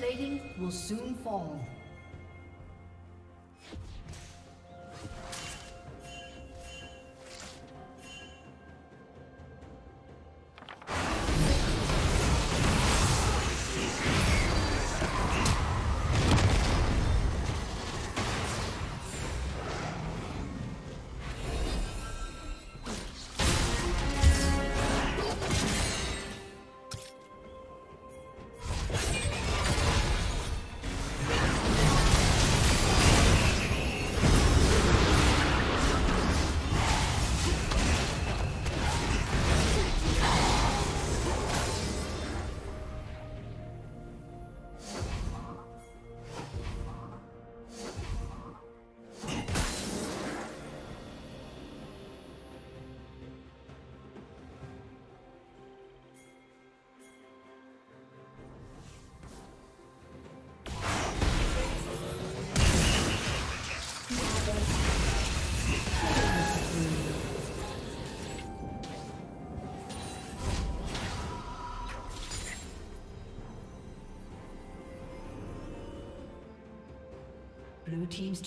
plating will soon fall. Blue team's